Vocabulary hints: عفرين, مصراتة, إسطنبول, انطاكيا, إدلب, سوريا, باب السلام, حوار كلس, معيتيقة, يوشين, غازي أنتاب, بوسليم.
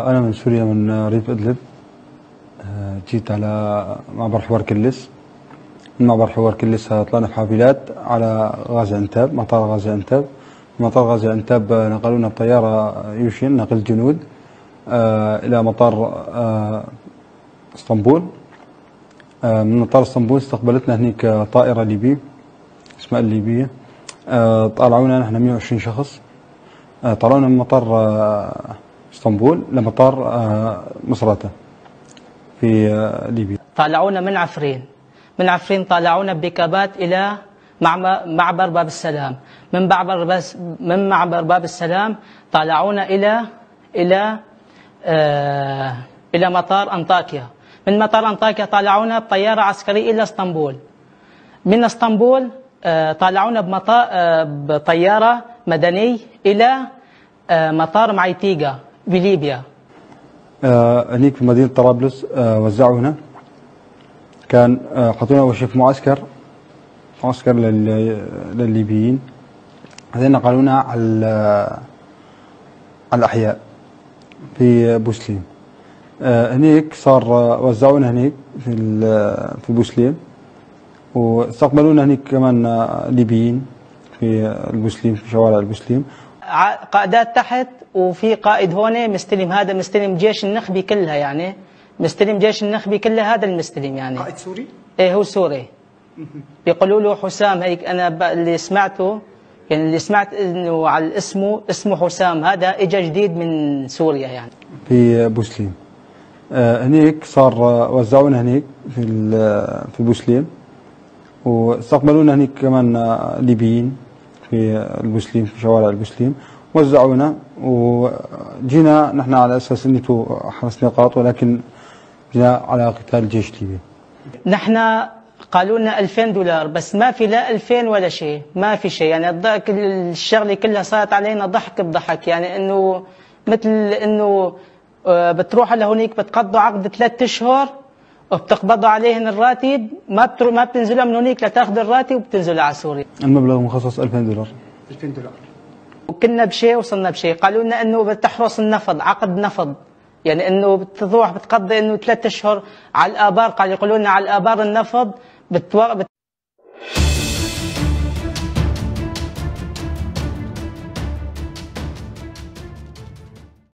أنا من سوريا، من ريف إدلب. جيت على معبر حوار كلس. من معبر حوار كلس طلعنا في حافلات على غازي أنتاب، مطار غازي أنتاب. مطار غازي أنتاب نقلونا بطيارة يوشين نقل جنود إلى مطار إسطنبول. من مطار إسطنبول استقبلتنا هناك طائرة ليبية اسمها الليبية. طلعونا نحن 120 شخص، طلعونا من مطار اسطنبول لمطار مصراتة في ليبيا. طلعونا من عفرين، طلعونا بكابات إلى معبر باب السلام. من معبر باب السلام طلعونا إلى مطار انطاكيا. من مطار انطاكيا طلعونا بطيارة عسكرية إلى اسطنبول. من اسطنبول طلعونا بطيارة مدني إلى مطار معيتيقة بليبيا. هنيك في مدينة طرابلس وزعونا. كان حطونا أول شيء في معسكر للليبيين. بعدين نقلونا على الأحياء في بوسليم. هنيك صار وزعونا هنيك في بوسليم، واستقبلونا هنيك كمان ليبيين في البوسليم، في شوارع البوسليم. قائدات تحت، وفي قائد هون مستلم، هذا مستلم جيش النخبة كلها، يعني مستلم جيش النخبة كلها هذا المستلم. يعني قائد سوري؟ ايه هو سوري. بيقولوا له حسام، هيك انا اللي سمعته، يعني اللي سمعت انه على اسمه حسام، هذا اجى جديد من سوريا يعني. في بوسليم هنيك صار وزعونا هنيك في بوسليم، واستقبلونا هنيك كمان ليبيين في البوسليم، في شوارع البوسليم. وزعونا وجينا نحن على اساس انه حرسنا القرط، ولكن جينا على قتال جيش ليبي. نحن قالوا لنا 2000 دولار، بس ما في لا 2000 ولا شيء، ما في شيء. يعني الشغله كلها صارت علينا ضحك بضحك، يعني انه مثل انه بتروح لهونيك بتقضوا عقد 3 اشهر وبتقبضوا عليهن الراتب، ما بتنزلها من هونيك لتاخذ الراتب وبتنزلها على سوريا. المبلغ مخصص 2000 دولار. 2000 دولار. وكنا بشيء وصلنا بشيء. قالوا لنا انه بتحرص النفط، عقد نفط، يعني انه بتروح بتقضي انه 3 اشهر على الابار. قالوا يقولوا لنا على الابار النفط